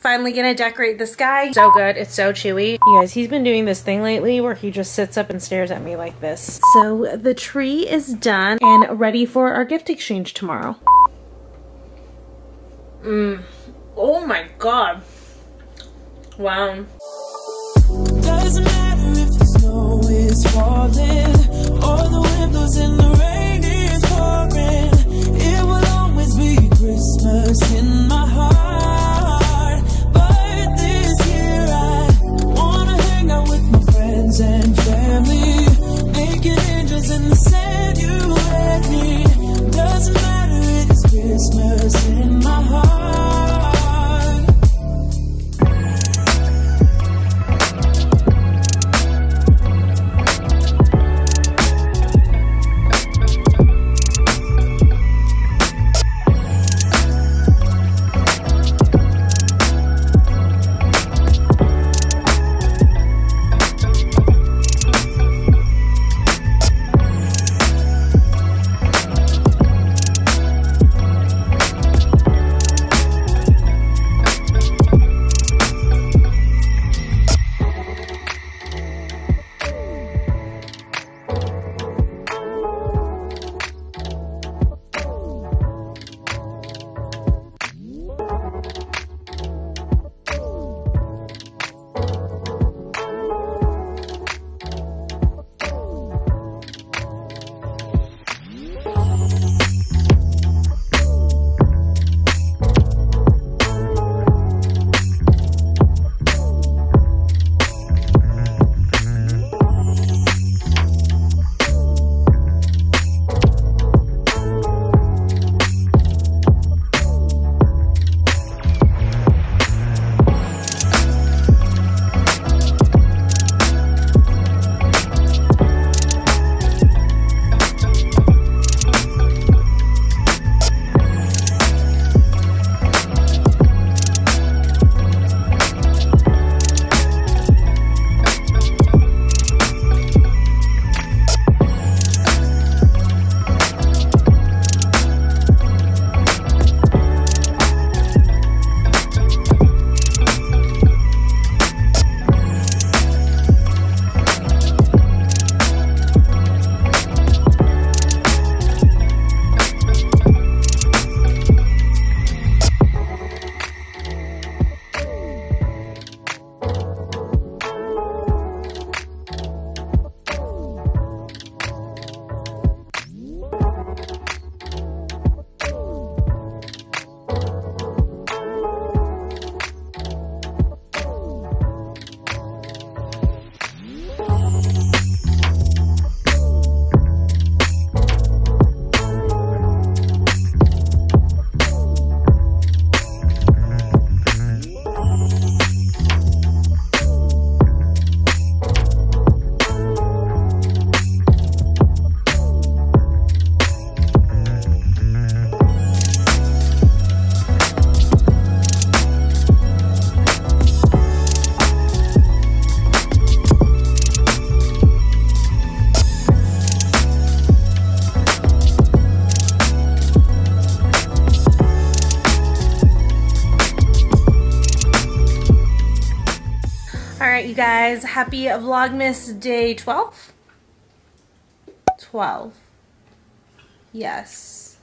Finally gonna decorate this guy. So good, it's so chewy. You guys, he's been doing this thing lately where he just sits up and stares at me like this. So the tree is done and ready for our gift exchange tomorrow. Oh my God. Wow. Doesn't matter if the snow is falling or the windows in the rain is pouring. It will always be Christmas in my heart. And family, making angels in the Sanctuary. Doesn't matter, it's Christmas in my heart. You guys, happy Vlogmas day 12? 12. Yes.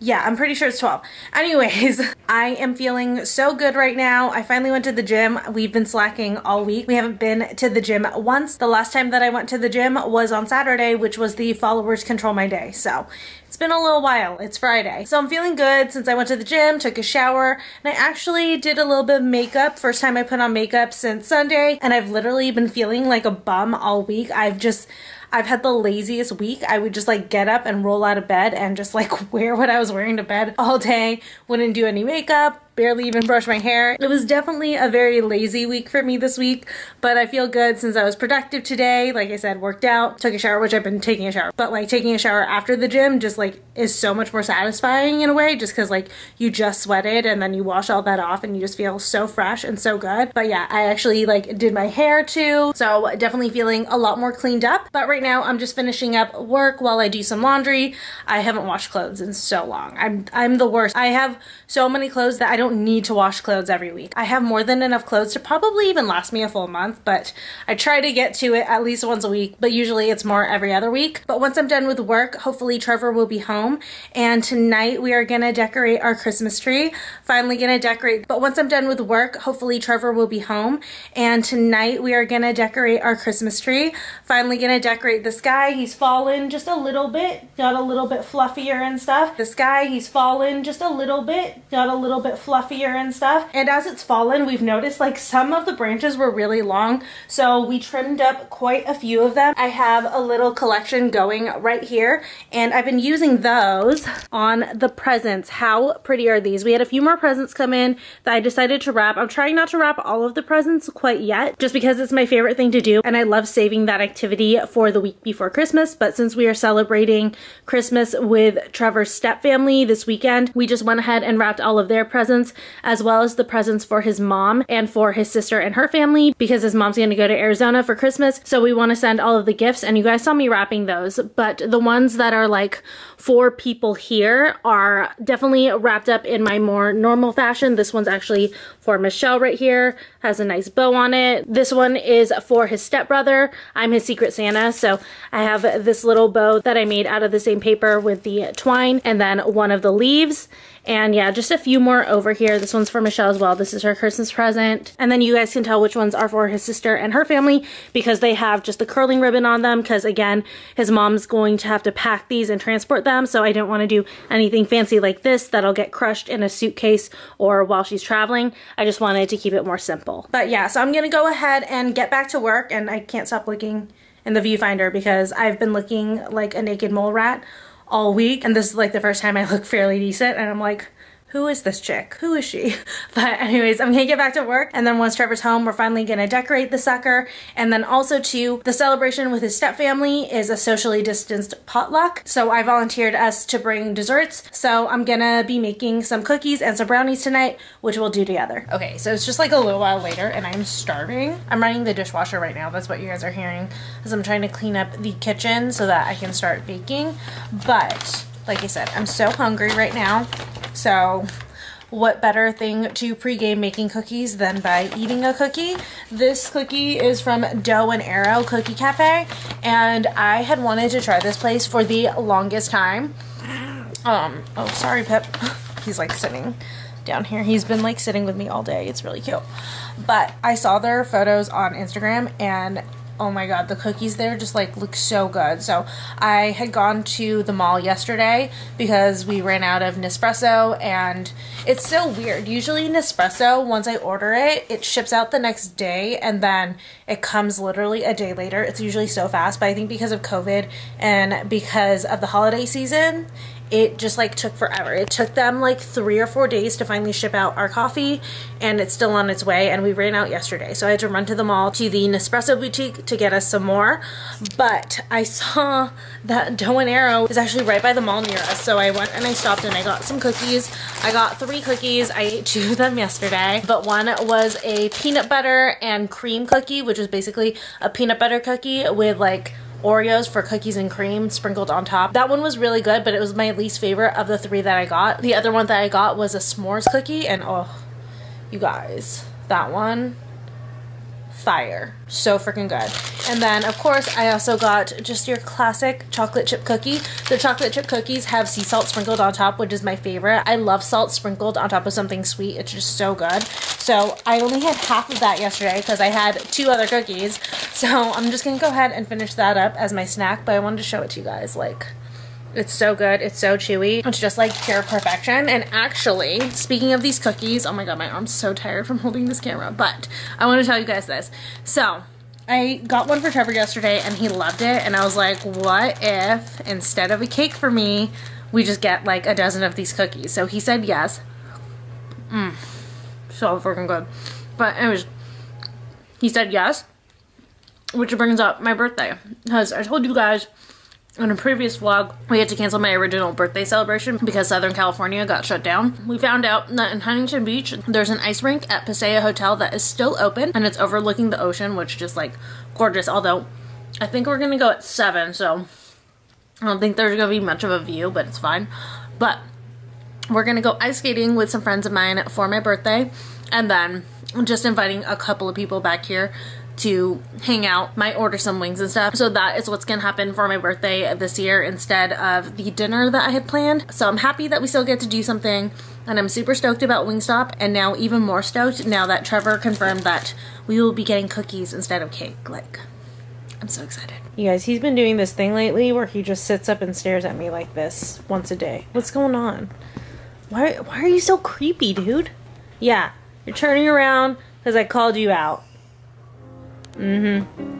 Yeah, I'm pretty sure it's 12. Anyways, I am feeling so good right now. I finally went to the gym. We've been slacking all week. We haven't been to the gym once. The last time that I went to the gym was on Saturday, which was the Followers Control My Day. So it's been a little while. It's Friday. So I'm feeling good since I went to the gym, took a shower, and I actually did a little bit of makeup. First time I put on makeup since Sunday, and I've literally been feeling like a bum all week. I've had the laziest week. I would just like get up and roll out of bed and just like wear what I was wearing to bed all day. Wouldn't do any makeup. barely even brushed my hair. It was definitely a very lazy week for me this week, but I feel good since I was productive today. Like I said, worked out, took a shower, which I've been taking a shower, but like taking a shower after the gym just like is so much more satisfying in a way, just because like you just sweated and then you wash all that off and you just feel so fresh and so good. But yeah, I actually like did my hair too, so definitely feeling a lot more cleaned up. But right now I'm just finishing up work while I do some laundry. I haven't washed clothes in so long. I'm the worst. I have so many clothes that I don't need to wash clothes every week. I have more than enough clothes to probably even last me a full month, but I try to get to it at least once a week, but usually it's more every other week. But once I'm done with work, hopefully Trevor will be home, and tonight we are gonna decorate our Christmas tree. Finally gonna decorate. But once I'm done with work, hopefully Trevor will be home, and tonight we are gonna decorate our Christmas tree. Finally gonna decorate this guy. He's fallen just a little bit, got a little bit fluffier and stuff. This guy, he's fallen just a little bit, got a little bit fluffier and stuff. And as it's fallen, we've noticed like some of the branches were really long, so we trimmed up quite a few of them. I have a little collection going right here, and I've been using those on the presents. How pretty are these? We had a few more presents come in that I decided to wrap. I'm trying not to wrap all of the presents quite yet, just because it's my favorite thing to do, and I love saving that activity for the week before Christmas. But since we are celebrating Christmas with Trevor's stepfamily this weekend, we just went ahead and wrapped all of their presents, as well as the presents for his mom and for his sister and her family, because his mom's going to go to Arizona for Christmas, so we want to send all of the gifts. And you guys saw me wrapping those, but the ones that are like for people here are definitely wrapped up in my more normal fashion. This one's actually for Michelle right here, has a nice bow on it. This one is for his stepbrother. I'm his secret Santa, so I have this little bow that I made out of the same paper with the twine and then one of the leaves. And yeah, just a few more over here. This one's for Michelle as well. This is her Christmas present. And then you guys can tell which ones are for his sister and her family, because they have just the curling ribbon on them, because again, his mom's going to have to pack these and transport them, so I don't want to do anything fancy like this that'll get crushed in a suitcase or while she's traveling. I just wanted to keep it more simple. But yeah, so I'm gonna go ahead and get back to work, and I can't stop looking in the viewfinder because I've been looking like a naked mole rat all week, and this is like the first time I look fairly decent, and I'm like, who is this chick? Who is she? But anyways, I'm gonna get back to work, and then once Trevor's home, we're finally gonna decorate the sucker. And then also too, the celebration with his stepfamily is a socially distanced potluck, so I volunteered us to bring desserts. So I'm gonna be making some cookies and some brownies tonight, which we'll do together. Okay, so it's just like a little while later and I'm starving. I'm running the dishwasher right now, that's what you guys are hearing, because I'm trying to clean up the kitchen so that I can start baking. But like I said, I'm so hungry right now, so what better thing to pregame making cookies than by eating a cookie? This cookie is from Dough and Arrow Cookie Cafe, and I had wanted to try this place for the longest time. Oh, sorry, Pip. He's like sitting down here. He's been like sitting with me all day. It's really cute. But I saw their photos on Instagram, and oh my god, the cookies there just like look so good. So I had gone to the mall yesterday because we ran out of Nespresso, and it's so weird. Usually Nespresso, once I order it, it ships out the next day and then it comes literally a day later. It's usually so fast, but I think because of COVID and because of the holiday season, it just like took forever. It took them like 3 or 4 days to finally ship out our coffee, and it's still on its way, and we ran out yesterday. So I had to run to the mall to the Nespresso boutique to get us some more. But I saw that Dough and Arrow is actually right by the mall near us, so I went and I stopped and I got some cookies. I got 3 cookies. I ate 2 of them yesterday, but one was a peanut butter and cream cookie, which was basically a peanut butter cookie with like Oreos for cookies and cream sprinkled on top. That one was really good, but it was my least favorite of the 3 that I got. The other one that I got was a s'mores cookie, and oh, you guys, that one, fire. So freaking good. And then of course I also got just your classic chocolate chip cookie. The chocolate chip cookies have sea salt sprinkled on top, which is my favorite. I love salt sprinkled on top of something sweet. It's just so good. So I only had half of that yesterday because I had 2 other cookies. So I'm just gonna go ahead and finish that up as my snack, but I wanted to show it to you guys. Like, it's so good, it's so chewy, it's just like pure perfection. And actually, speaking of these cookies, oh my god, my arm's so tired from holding this camera, but I want to tell you guys this. So I got one for Trevor yesterday and he loved it, and I was like, what if instead of a cake for me, we just get like a dozen of these cookies? So he said yes. So freaking good. But anyways, he said yes, which brings up my birthday, because I told you guys in a previous vlog we had to cancel my original birthday celebration because Southern California got shut down. We found out that in Huntington Beach there's an ice rink at Pasea Hotel that is still open and it's overlooking the ocean, which is just like gorgeous, although I think we're gonna go at 7, so I don't think there's gonna be much of a view, but it's fine. But we're gonna go ice skating with some friends of mine for my birthday, and then I'm just inviting a couple of people back here to hang out, might order some wings and stuff. So that is what's gonna happen for my birthday this year instead of the dinner that I had planned. So I'm happy that we still get to do something, and I'm super stoked about Wingstop, and now even more stoked now that Trevor confirmed that we will be getting cookies instead of cake. Like, I'm so excited. You guys, he's been doing this thing lately where he just sits up and stares at me like this once a day. What's going on? Why are you so creepy, dude? Yeah, you're turning around because I called you out. Mm-hmm.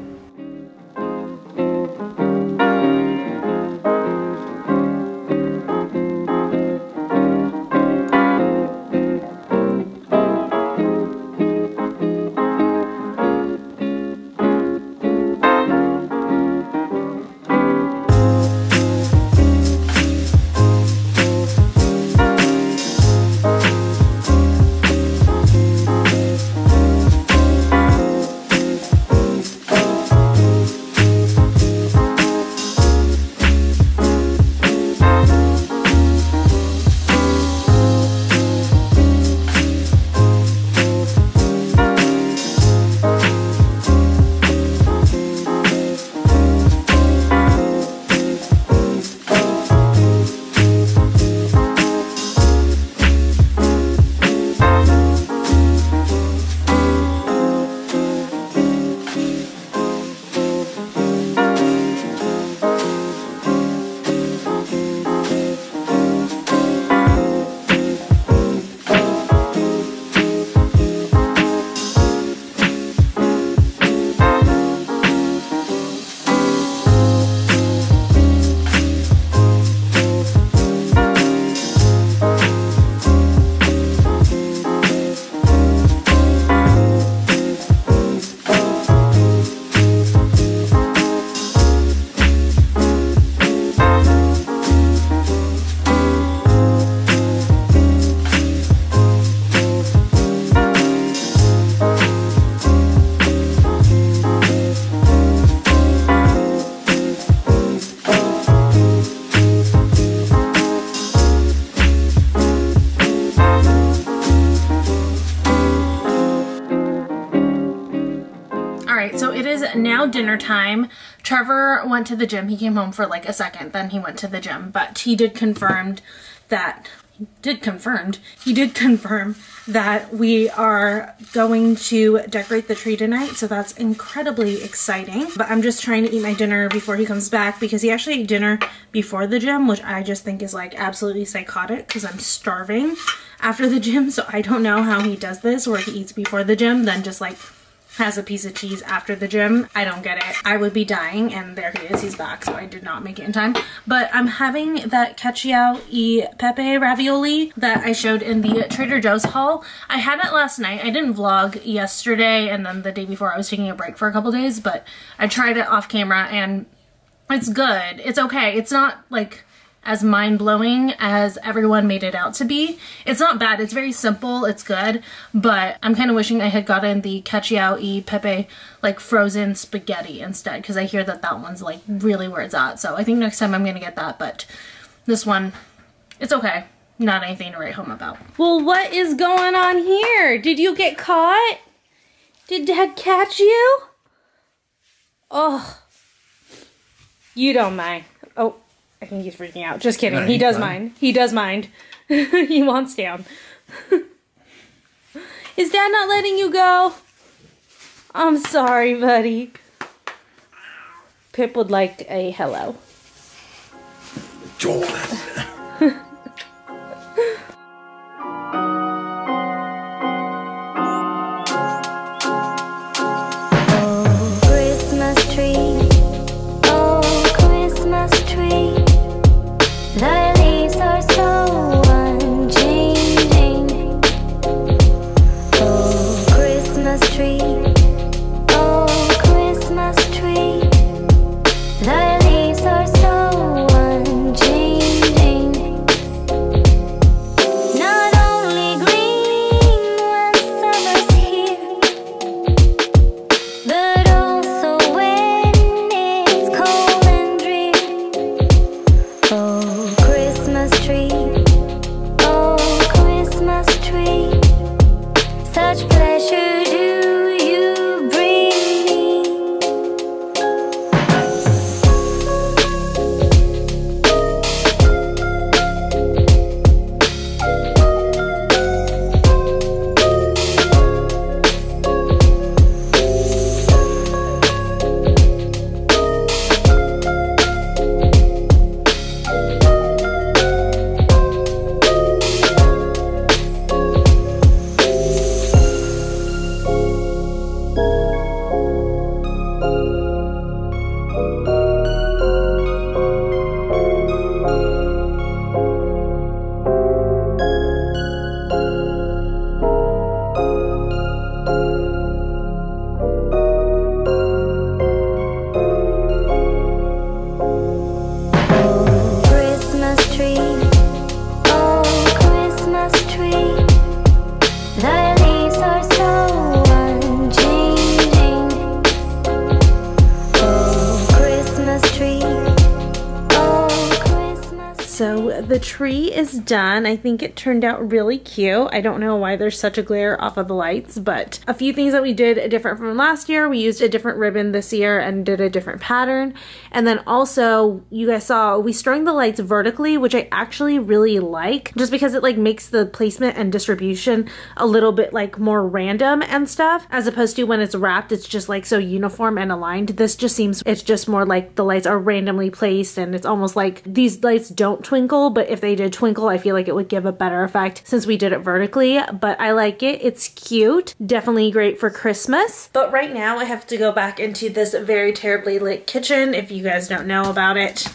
Now dinner time. Trevor went to the gym. He came home for like a second, then he went to the gym, but he did confirm that we are going to decorate the tree tonight, so that's incredibly exciting. But I'm just trying to eat my dinner before he comes back, because he actually ate dinner before the gym, which I just think is like absolutely psychotic, because I'm starving after the gym, so I don't know how he does this, where he eats before the gym then just like has a piece of cheese after the gym. I don't get it. I would be dying, and there he is, he's back, so I did not make it in time. But I'm having that cacio e pepe ravioli that I showed in the Trader Joe's haul. I had it last night. I didn't vlog yesterday, and then the day before I was taking a break for a couple days, but I tried it off camera, and it's good. It's okay. It's not like as mind-blowing as everyone made it out to be. It's not bad, it's very simple, it's good, but I'm kind of wishing I had gotten the cacio e pepe like frozen spaghetti instead, because I hear that that one's like really where it's at, so I think next time I'm gonna get that. But this one, it's okay, not anything to write home about. Well, what is going on here? Did you get caught? Did Dad catch you? Oh, you don't mind. Oh, I think he's freaking out. Just kidding. No, he does mind. He does mind. He wants down. Is Dad not letting you go? I'm sorry, buddy. Pip would like a hello. Jordan. The leaves are so unchanging. the tree is done. I think it turned out really cute. I don't know why there's such a glare off of the lights, but a few things that we did different from last year. We used a different ribbon this year and did a different pattern. And then also, you guys saw, we strung the lights vertically, which I actually really like, just because it like makes the placement and distribution a little bit like more random and stuff, as opposed to when it's wrapped, it's just like so uniform and aligned. This just seems, it's just more like the lights are randomly placed, and it's almost like these lights don't twinkle, but if they did twinkle, I feel like it would give a better effect since we did it vertically. But I like it, it's cute, definitely great for Christmas. But right now I have to go back into this very terribly lit kitchen. If you guys don't know about it,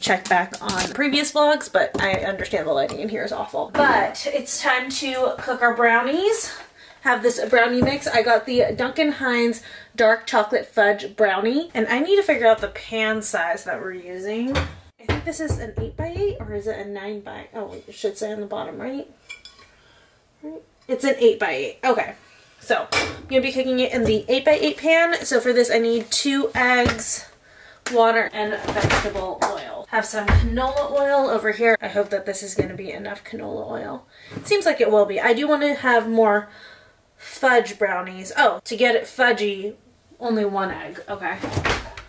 check back on previous vlogs, but I understand the lighting in here is awful. But it's time to cook our brownies. Have this brownie mix. I got the Duncan Hines dark chocolate fudge brownie, and I need to figure out the pan size that we're using. I think this is an 8x8 or is it a 9x? Oh wait, it should say on the bottom, right? It's an 8x8, okay. So I'm gonna be cooking it in the 8x8 pan. So for this I need 2 eggs, water, and vegetable oil. Have some canola oil over here. I hope that this is gonna be enough canola oil. It seems like it will be. I do wanna have more fudge brownies. Oh, to get it fudgy, only 1 egg, okay.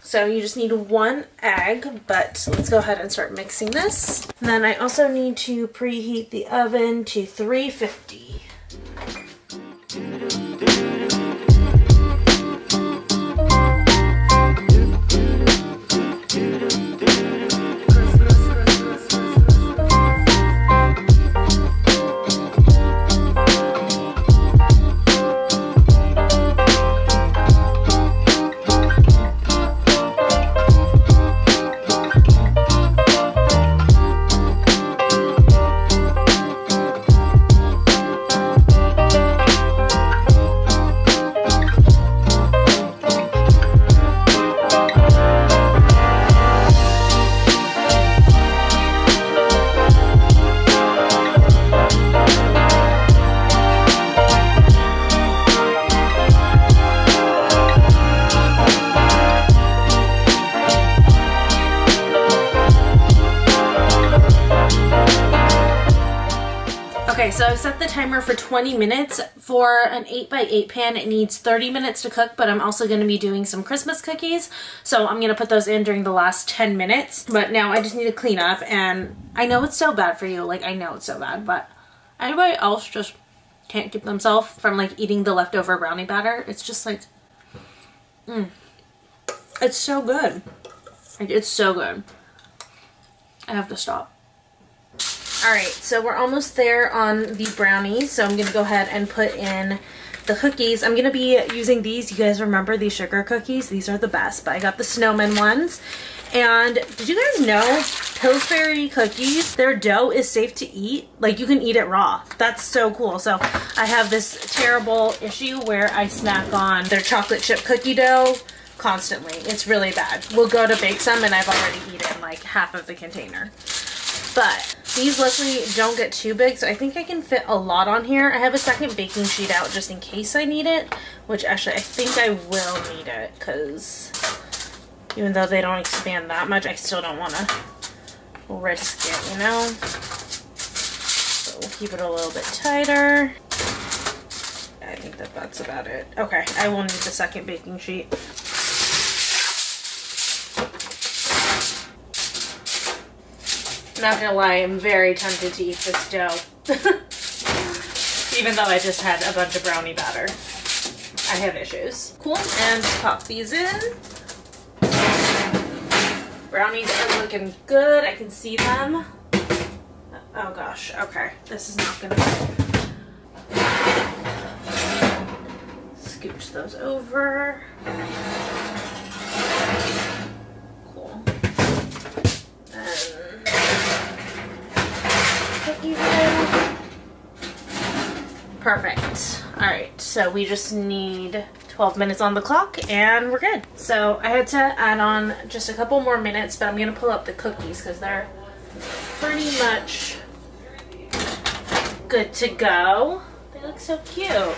So you just need 1 egg, but let's go ahead and start mixing this. And then I also need to preheat the oven to 350. So I've set the timer for 20 minutes. For an 8x8 pan, it needs 30 minutes to cook, but I'm also gonna be doing some Christmas cookies. So I'm gonna put those in during the last 10 minutes. But now I just need to clean up, and I know it's so bad for you. Like, I know it's so bad, but anybody else just can't keep themselves from like eating the leftover brownie batter. It's just like, it's so good. Like, it's so good. I have to stop. Alright, so we're almost there on the brownies, so I'm going to go ahead and put in the cookies. I'm going to be using these. You guys remember these sugar cookies? These are the best, but I got the snowman ones. And did you guys know Pillsbury cookies, their dough is safe to eat? Like, you can eat it raw. That's so cool. So I have this terrible issue where I snack on their chocolate chip cookie dough constantly. It's really bad. We'll go to bake some and I've already eaten like half of the container. But these luckily don't get too big, so I think I can fit a lot on here. I have a second baking sheet out just in case I need it, which actually I think I will need it, because even though they don't expand that much, I still don't want to risk it, you know? So we'll keep it a little bit tighter. I think that that's about it. Okay, I will need the second baking sheet. Not gonna lie, I'm very tempted to eat this dough. Even though I just had a bunch of brownie batter. I have issues. Cool, and pop these in. Brownies are looking good, I can see them. Oh gosh, okay, this is not gonna work. Scooch those over. Cool. And perfect. All right, so we just need 12 minutes on the clock and we're good. So I had to add on just a couple more minutes, but I'm gonna pull up the cookies because they're pretty much good to go. They look so cute.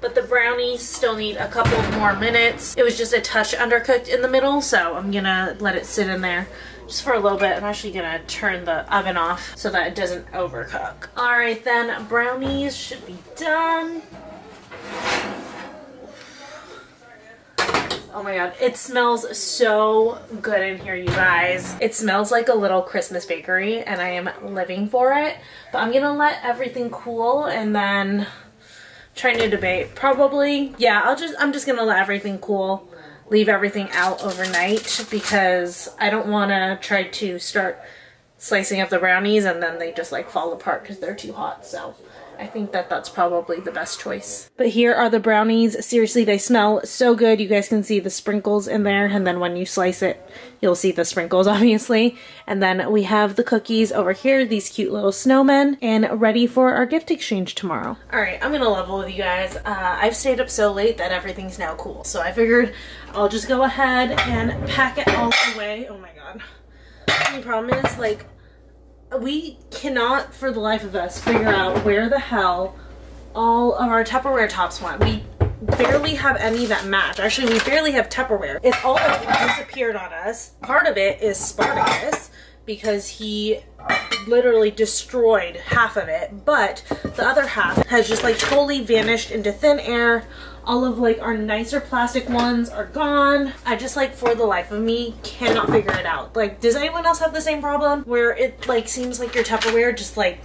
but the brownies still need a couple more minutes. It was just a touch undercooked in the middle, so I'm gonna let it sit in there just for a little bit. I'm actually gonna turn the oven off so that it doesn't overcook. All right then, brownies should be done. Oh my god, it smells so good in here, you guys. It smells like a little Christmas bakery and I am living for it. But I'm gonna let everything cool and then trying to debate. Probably, yeah, I'm just gonna let everything cool. Leave everything out overnight because I don't wanna try to start slicing up the brownies and then they just like fall apart because they're too hot, so. I think that that's probably the best choice. But here are the brownies. Seriously, they smell so good. You guys can see the sprinkles in there, and then when you slice it, you'll see the sprinkles, obviously. And then we have the cookies over here, these cute little snowmen, and ready for our gift exchange tomorrow. All right, I'm gonna level with you guys. I've stayed up so late that everything's now cool. So I figured I'll just go ahead and pack it all away. Oh my god. The only problem is, like, we cannot, for the life of us, figure out where the hell all of our Tupperware tops went. We barely have any that match. Actually, we barely have Tupperware. It's all of it disappeared on us. Part of it is Spartacus, because he literally destroyed half of it, but the other half has just like totally vanished into thin air. All of like our nicer plastic ones are gone. I just, like, for the life of me, cannot figure it out. Like, does anyone else have the same problem where it like seems like your Tupperware just like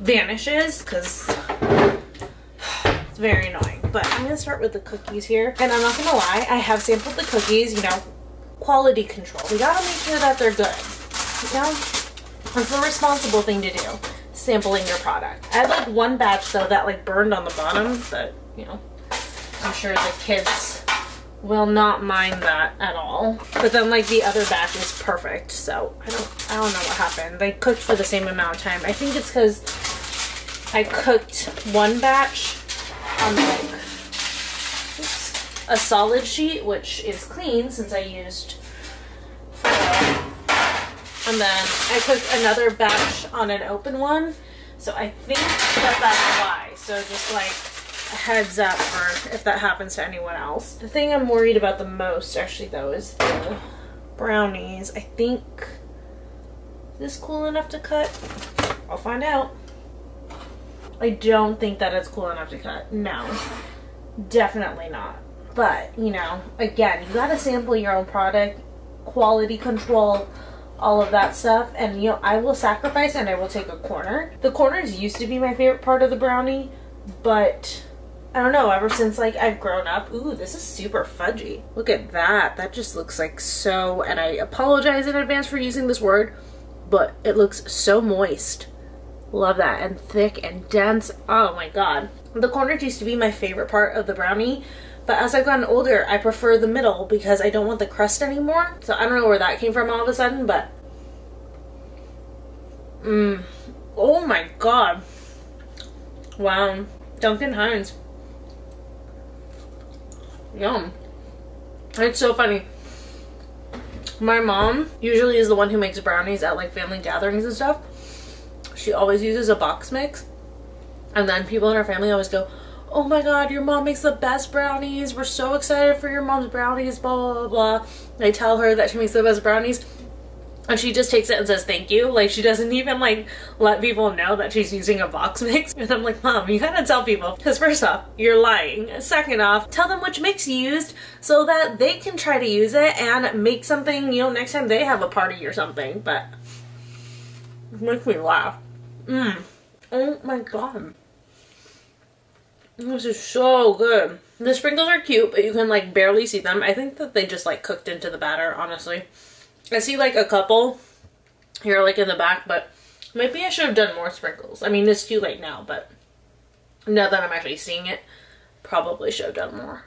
vanishes? Because it's very annoying. But I'm gonna start with the cookies here, and I'm not gonna lie, I have sampled the cookies. You know, quality control. We gotta make sure that they're good. You know, that's the responsible thing to do. Sampling your product. I had like one batch though that like burned on the bottom, but you know, I'm sure the kids will not mind that at all. But then like the other batch is perfect, so I don't know what happened. They cooked for the same amount of time. I think it's because I cooked one batch on like a solid sheet, which is clean since I used foil. And then I cooked another batch on an open one. So I think that's why. So just like a heads up for if that happens to anyone else. The thing I'm worried about the most actually though is the brownies. I think, is this cool enough to cut? I'll find out. I don't think that it's cool enough to cut. No, definitely not. But you know, again, you gotta sample your own product, quality control, all of that stuff. And you know, I will sacrifice and I will take a corner. The corners used to be my favorite part of the brownie, but I don't know, ever since like I've grown up. Ooh, this is super fudgy. Look at that. That just looks like so, and I apologize in advance for using this word, but it looks so moist. Love that. And thick and dense. Oh my god. The corners used to be my favorite part of the brownie, but as I've gotten older, I prefer the middle because I don't want the crust anymore. So I don't know where that came from all of a sudden, but oh my god. Wow. Duncan Hines. Yum. It's so funny. My mom usually is the one who makes brownies at like family gatherings and stuff. She always uses a box mix. And then people in her family always go, oh my god, your mom makes the best brownies. We're so excited for your mom's brownies, blah, blah, blah. I tell her that she makes the best brownies, and she just takes it and says thank you. Like, she doesn't even like let people know that she's using a box mix. And I'm like, mom, you gotta tell people, because first off, you're lying. Second off, tell them which mix you used so that they can try to use it and make something, you know, next time they have a party or something. But it makes me laugh. Oh my god. This is so good. The sprinkles are cute, but you can like barely see them. I think that they just like cooked into the batter, honestly. I see like a couple here like in the back, but maybe I should have done more sprinkles. I mean, it's too late now, but now that I'm actually seeing it, probably should have done more.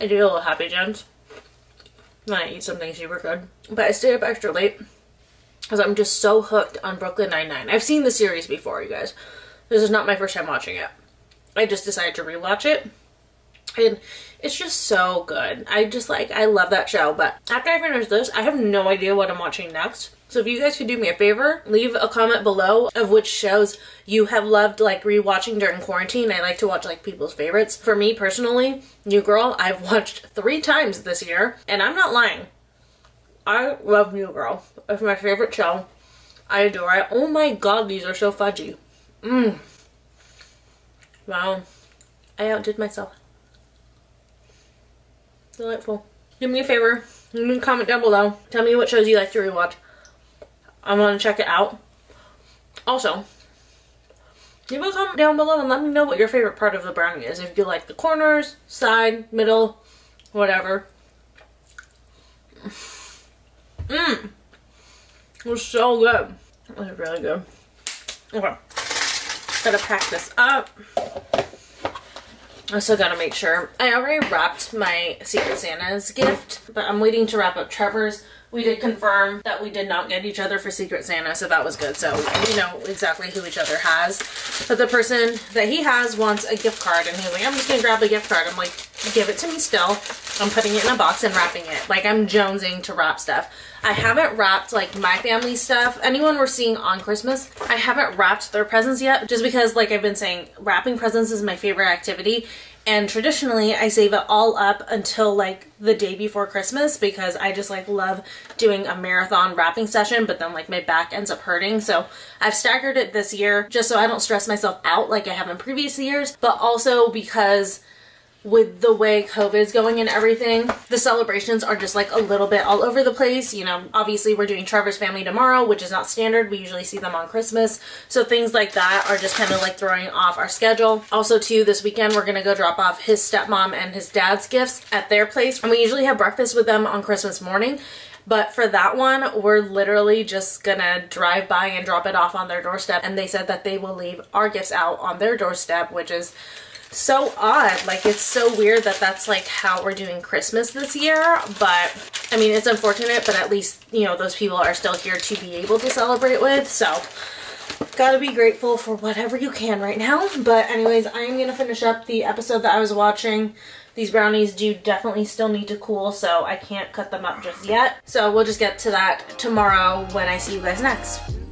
I do a little Happy Jams when I eat something super good. But I stayed up extra late because I'm just so hooked on Brooklyn Nine-Nine. I've seen the series before, you guys. This is not my first time watching it. I just decided to rewatch it, and it's just so good. I love that show. But after I finish this, I have no idea what I'm watching next. So if you guys could do me a favor, leave a comment below of which shows you have loved like rewatching during quarantine. I like to watch like people's favorites. For me personally, New Girl, I've watched 3 times this year, and I'm not lying. I love New Girl. It's my favorite show. I adore it. Oh my god, these are so fudgy. Mmm. Wow. I outdid myself. Delightful. Do me a favor, leave me a comment down below. Tell me what shows you like to rewatch. I want to check it out. Also, leave a comment down below and let me know what your favorite part of the brownie is. If you like the corners, side, middle, whatever. Mmm. It was so good. It was really good. Okay. Gotta pack this up. I still gotta make sure. I already wrapped my Secret Santa's gift, but I'm waiting to wrap up Trevor's. We did confirm that we did not get each other for Secret Santa, so that was good. So we know exactly who each other has. But the person that he has wants a gift card, and he's like, I'm just gonna grab a gift card. I'm like, give it to me still. I'm putting it in a box and wrapping it. Like, I'm jonesing to wrap stuff. I haven't wrapped like my family stuff. Anyone we're seeing on Christmas, I haven't wrapped their presents yet, just because like I've been saying, wrapping presents is my favorite activity. And traditionally, I save it all up until like the day before Christmas, because I just like love doing a marathon wrapping session, but then like my back ends up hurting. So I've staggered it this year just so I don't stress myself out like I have in previous years, but also because with the way COVID is going and everything, the celebrations are just like a little bit all over the place. You know, obviously we're doing Trevor's family tomorrow, which is not standard. We usually see them on Christmas. So things like that are just kind of like throwing off our schedule. Also too, this weekend, we're going to go drop off his stepmom and his dad's gifts at their place. And we usually have breakfast with them on Christmas morning. But for that one, we're literally just gonna drive by and drop it off on their doorstep. And they said that they will leave our gifts out on their doorstep, which is so odd. Like, it's so weird that that's like how we're doing Christmas this year, but I mean, it's unfortunate, but at least, you know, those people are still here to be able to celebrate with. So gotta be grateful for whatever you can right now. But anyways, I am gonna finish up the episode that I was watching. These brownies do definitely still need to cool, so I can't cut them up just yet. So we'll just get to that tomorrow when I see you guys next.